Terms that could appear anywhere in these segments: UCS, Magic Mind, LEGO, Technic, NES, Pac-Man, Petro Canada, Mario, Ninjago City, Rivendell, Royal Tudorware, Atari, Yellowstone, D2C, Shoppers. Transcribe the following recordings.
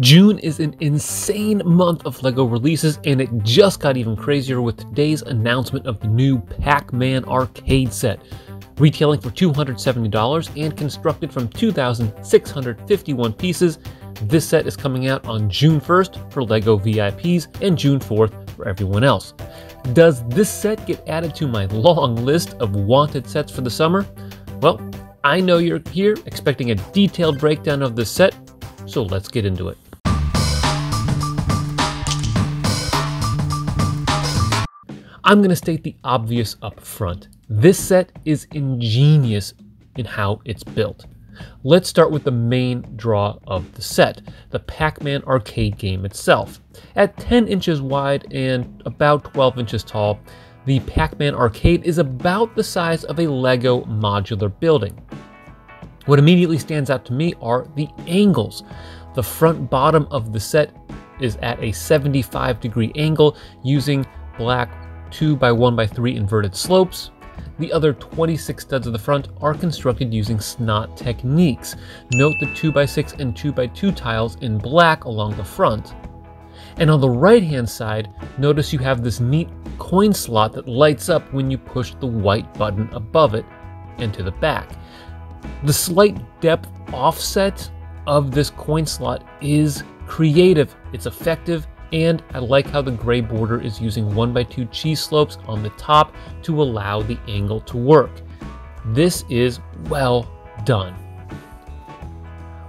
June is an insane month of LEGO releases, and it just got even crazier with today's announcement of the new Pac-Man arcade set, retailing for $270 and constructed from 2,651 pieces. This set is coming out on June 1st for LEGO VIPs and June 4th for everyone else. Does this set get added to my long list of wanted sets for the summer? Well, I know you're here expecting a detailed breakdown of this set, so let's get into it. I'm going to state the obvious up front. This set is ingenious in how it's built. Let's start with the main draw of the set, the Pac-Man arcade game itself. At 10 inches wide and about 12 inches tall, the Pac-Man arcade is about the size of a LEGO modular building. What immediately stands out to me are the angles. The front bottom of the set is at a 75-degree angle using black 2x1x3 inverted slopes. The other 26 studs of the front are constructed using snot techniques. Note the 2x6 and 2x2 tiles in black along the front. And on the right-hand side, notice you have this neat coin slot that lights up when you push the white button above it and to the back. The slight depth offset of this coin slot is creative, it's effective, and I like how the gray border is using 1x2 cheese slopes on the top to allow the angle to work. This is well done.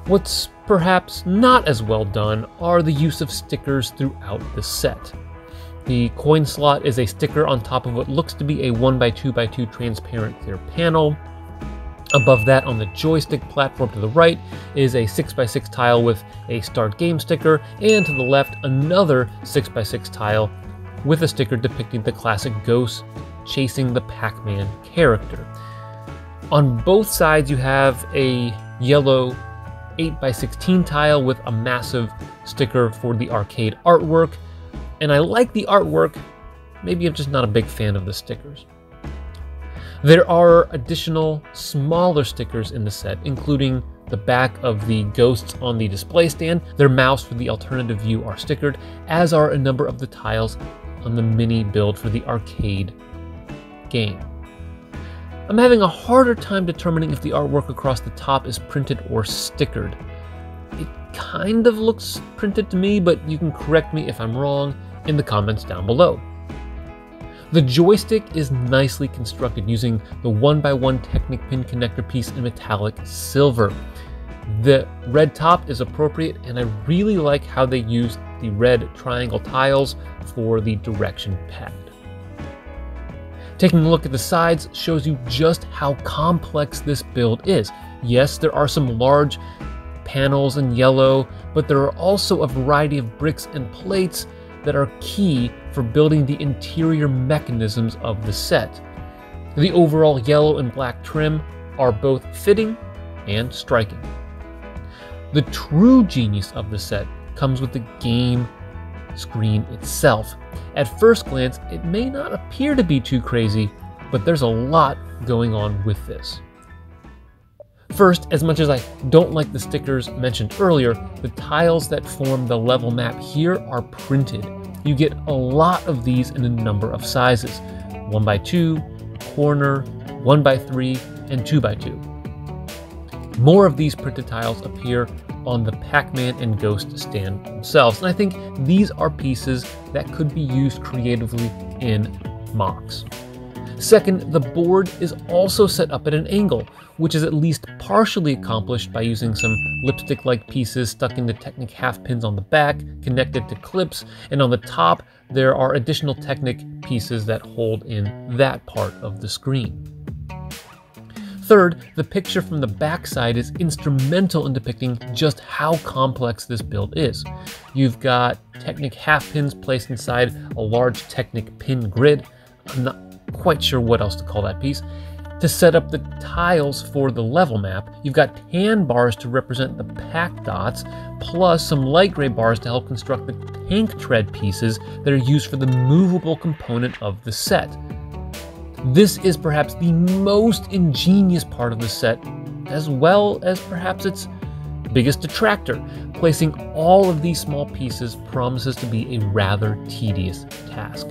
What's perhaps not as well done are the use of stickers throughout the set. The coin slot is a sticker on top of what looks to be a 1x2x2 transparent clear panel. Above that, on the joystick platform to the right, is a 6x6 tile with a start game sticker, and to the left, another 6x6 tile with a sticker depicting the classic ghost chasing the Pac-Man character. On both sides, you have a yellow 8x16 tile with a massive sticker for the arcade artwork, and I like the artwork, maybe I'm just not a big fan of the stickers. There are additional smaller stickers in the set, including the back of the ghosts on the display stand. Their mouths for the alternative view are stickered, as are a number of the tiles on the mini build for the arcade game. I'm having a harder time determining if the artwork across the top is printed or stickered. It kind of looks printed to me, but you can correct me if I'm wrong in the comments down below. The joystick is nicely constructed using the 1x1 Technic pin connector piece in metallic silver. The red top is appropriate, and I really like how they used the red triangle tiles for the direction pad. Taking a look at the sides shows you just how complex this build is. Yes, there are some large panels in yellow, but there are also a variety of bricks and plates that are key for building the interior mechanisms of the set. The overall yellow and black trim are both fitting and striking. The true genius of the set comes with the game screen itself. At first glance, it may not appear to be too crazy, but there's a lot going on with this. First, as much as I don't like the stickers mentioned earlier, the tiles that form the level map here are printed. You get a lot of these in a number of sizes, 1x2, corner, 1x3, and 2x2. More of these printed tiles appear on the Pac-Man and Ghost stand themselves, and I think these are pieces that could be used creatively in mocks. Second, the board is also set up at an angle, which is at least partially accomplished by using some lipstick-like pieces stuck into Technic half pins on the back, connected to clips, and on the top there are additional Technic pieces that hold in that part of the screen. Third, the picture from the backside is instrumental in depicting just how complex this build is. You've got Technic half pins placed inside a large Technic pin grid. I'm not quite sure what else to call that piece. To set up the tiles for the level map, you've got tan bars to represent the pack dots, plus some light gray bars to help construct the tank tread pieces that are used for the movable component of the set. This is perhaps the most ingenious part of the set, as well as perhaps its The biggest detractor, placing all of these small pieces promises to be a rather tedious task.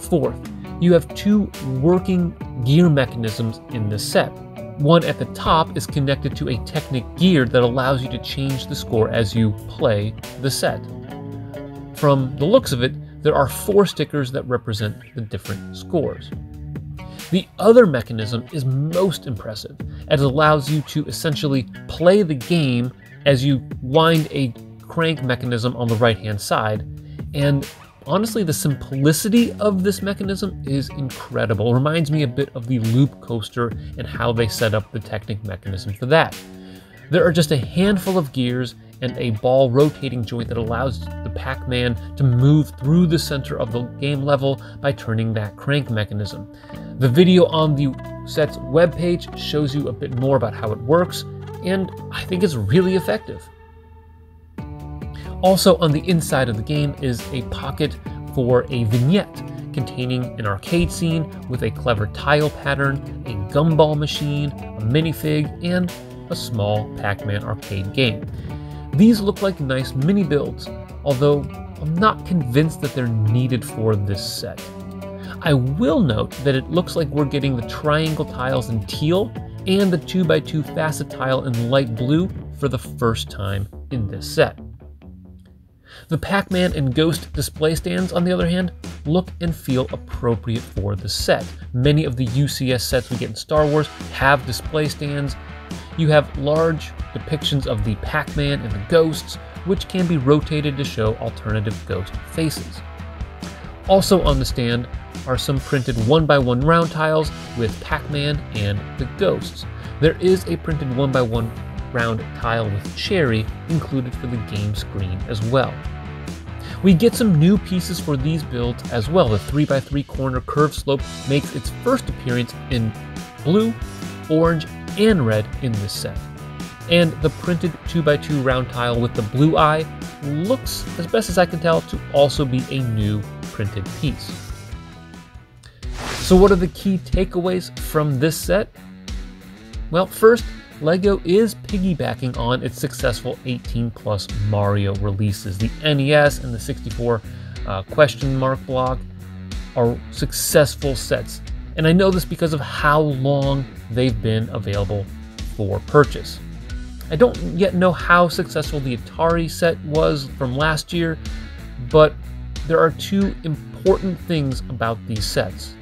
Fourth, you have two working gear mechanisms in this set. One at the top is connected to a Technic gear that allows you to change the score as you play the set. From the looks of it, there are 4 stickers that represent the different scores. The other mechanism is most impressive, as it allows you to essentially play the game as you wind a crank mechanism on the right-hand side. And honestly, the simplicity of this mechanism is incredible. It reminds me a bit of the Loop Coaster and how they set up the Technic mechanism for that. There are just a handful of gears and a ball rotating joint that allows the Pac-Man to move through the center of the game level by turning that crank mechanism. The video on the set's webpage shows you a bit more about how it works, and I think it's really effective. Also on the inside of the game is a pocket for a vignette containing an arcade scene with a clever tile pattern, a gumball machine, a minifig, and a small Pac-Man arcade game. These look like nice mini builds, although I'm not convinced that they're needed for this set. I will note that it looks like we're getting the triangle tiles in teal and the 2x2 facet tile in light blue for the first time in this set. The Pac-Man and Ghost display stands, on the other hand, look and feel appropriate for the set. Many of the UCS sets we get in Star Wars have display stands. You have large depictions of the Pac-Man and the Ghosts, which can be rotated to show alternative Ghost faces. Also on the stand are some printed 1x1 round tiles with Pac-Man and the Ghosts. There is a printed 1x1 round tile with Cherry included for the game screen as well. We get some new pieces for these builds as well. The 3x3 corner curved slope makes its first appearance in blue, orange, and red in this set. And the printed 2x2 round tile with the blue eye looks, as best as I can tell, to also be a new printed piece. So what are the key takeaways from this set? Well, first, LEGO is piggybacking on its successful 18+ Mario releases. The NES and the 64 ? Block are successful sets. And I know this because of how long they've been available for purchase. I don't yet know how successful the Atari set was from last year, but there are two important things about these sets.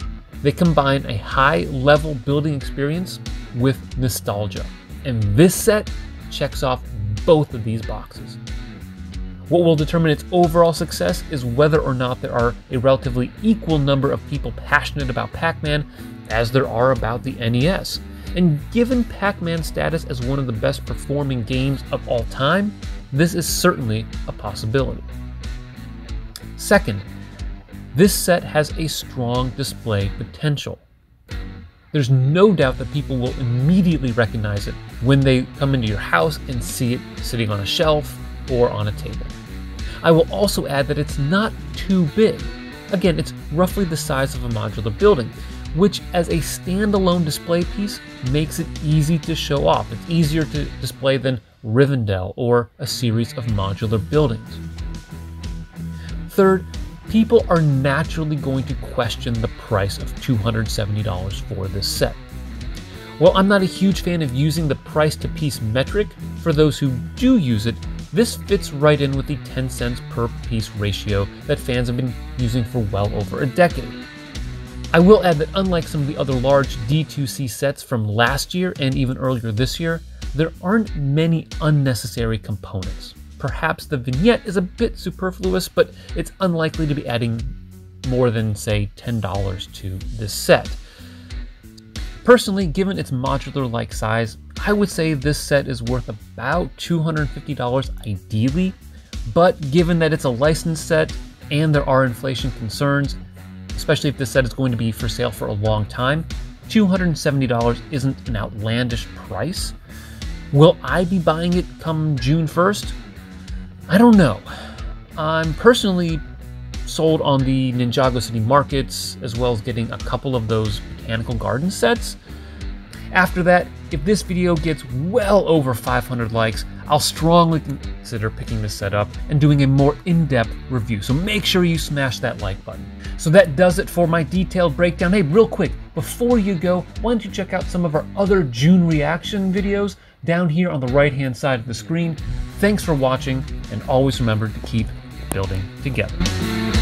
They combine a high-level building experience with nostalgia, and this set checks off both of these boxes. What will determine its overall success is whether or not there are a relatively equal number of people passionate about Pac-Man as there are about the NES. And given Pac-Man's status as one of the best performing games of all time, this is certainly a possibility. Second, this set has a strong display potential. There's no doubt that people will immediately recognize it when they come into your house and see it sitting on a shelf or on a table. I will also add that it's not too big. Again, it's roughly the size of a modular building, which as a standalone display piece makes it easy to show off. It's easier to display than Rivendell or a series of modular buildings. Third, people are naturally going to question the price of $270 for this set. While I'm not a huge fan of using the price to piece metric, for those who do use it, this fits right in with the 10 cents per piece ratio that fans have been using for well over a decade. I will add that unlike some of the other large D2C sets from last year and even earlier this year, there aren't many unnecessary components. Perhaps the vignette is a bit superfluous, but it's unlikely to be adding more than, say, $10 to this set. Personally, given its modular-like size, I would say this set is worth about $250 ideally, but given that it's a licensed set and there are inflation concerns, especially if this set is going to be for sale for a long time, $270 isn't an outlandish price. Will I be buying it come June 1st? I don't know. I'm personally sold on the Ninjago City markets, as well as getting a couple of those Botanical Garden sets. After that, if this video gets well over 500 likes, I'll strongly consider picking this set up and doing a more in-depth review, so make sure you smash that like button. So that does it for my detailed breakdown. Hey, real quick, before you go, why don't you check out some of our other June reaction videos down here on the right-hand side of the screen. Thanks for watching, and always remember to keep building together.